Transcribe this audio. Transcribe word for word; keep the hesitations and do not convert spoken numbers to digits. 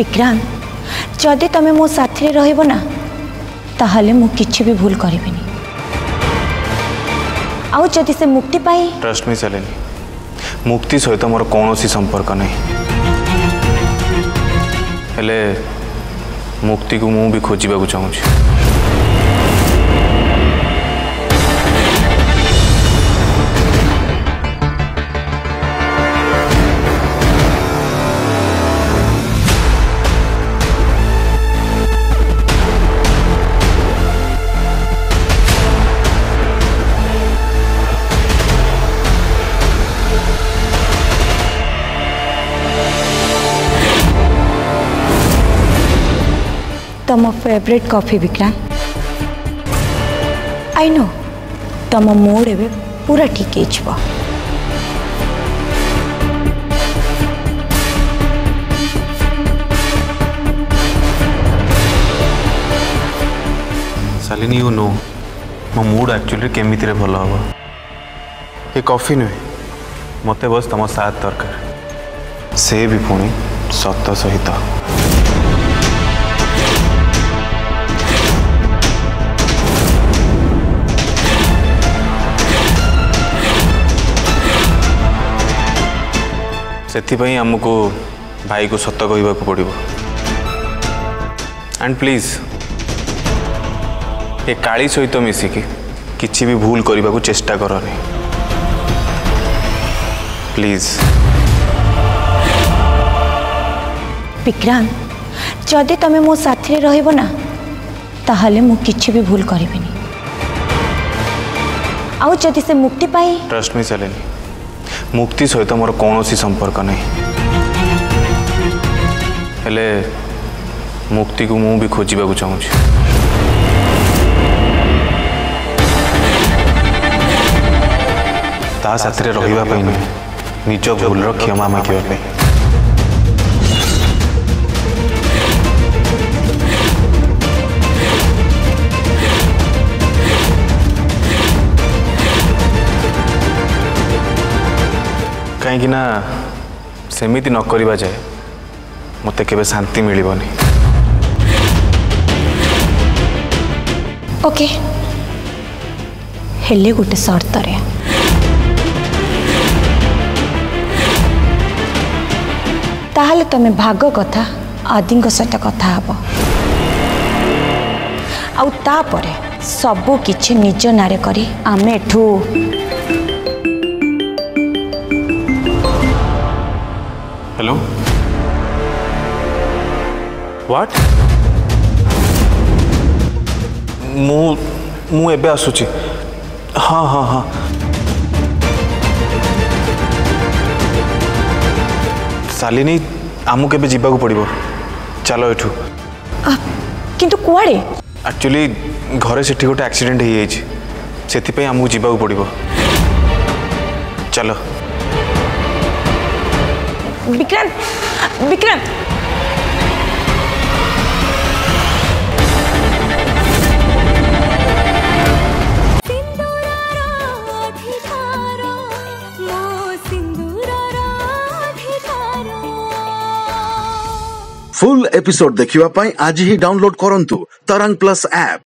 विक्रांत जदि तुम्हें मो साथी रे रहिबो ना ताहले मु किछि भी भूल करिबिनी। आउ जदि से मुक्ति पाए ट्रस्ट मी चलेनी मुक्ति सहित मोर कोनोसी संपर्क नहीं हेले मुक्ति को मु भी खोजिबा को चाहूँ। तुम favourite coffee Vikrant I know तुम मूड ए पूरा ठीक हो सालिनी यू नो मो मूड एक्चुअली केमिति रे भल हम ये कॉफी नुहे मत बस तुम साथ दरकार से भी पुणी सत सहित। से आमको भाई को सत कह पड़ो एंड प्लीज ये काली सहित तो मिसिकी किसी भी भूल करने को चेष्टा करनी प्लीज। विक्रांत जदि तुम्हें मो साथी रे रहिबो ना ताहले मु किछि भी भूल करिबिनी। आउ जदि से मुक्ति पाए ट्रस्ट मी चलेनी मुक्ति सहित मोर कोनोसी संपर्क नहीं हेले मुक्ति को मु भी खोजिबा को चाहूँ। ता साथ रे रहिबा पई नहीं निज भूल रो क्षमा मांगिबा पई। कहीं ना सेमिति नक जाए मत के शांति मिलबनी। ओके हेले गोटे सर्त रे ताहले तमें भाग कथा आदि सहित कथा हब आउे सबू किछि निज नारे करी आमे एठू हेलो व्हाट मु मु एबे आसुची हाँ हाँ हाँ सालिनी आमु केबे जीवा को पड़ो चलो एठू किंतु कुआड़े एक्चुअली घरे सेठी गोटे एक्सीडेंट होई जाई सेति पई आमु जीवा को पड़ो चलो। विक्रांत विक्रांत फुल एपिसोड देखिवा पाई आज ही डाउनलोड करंतु तरंग प्लस ऐप।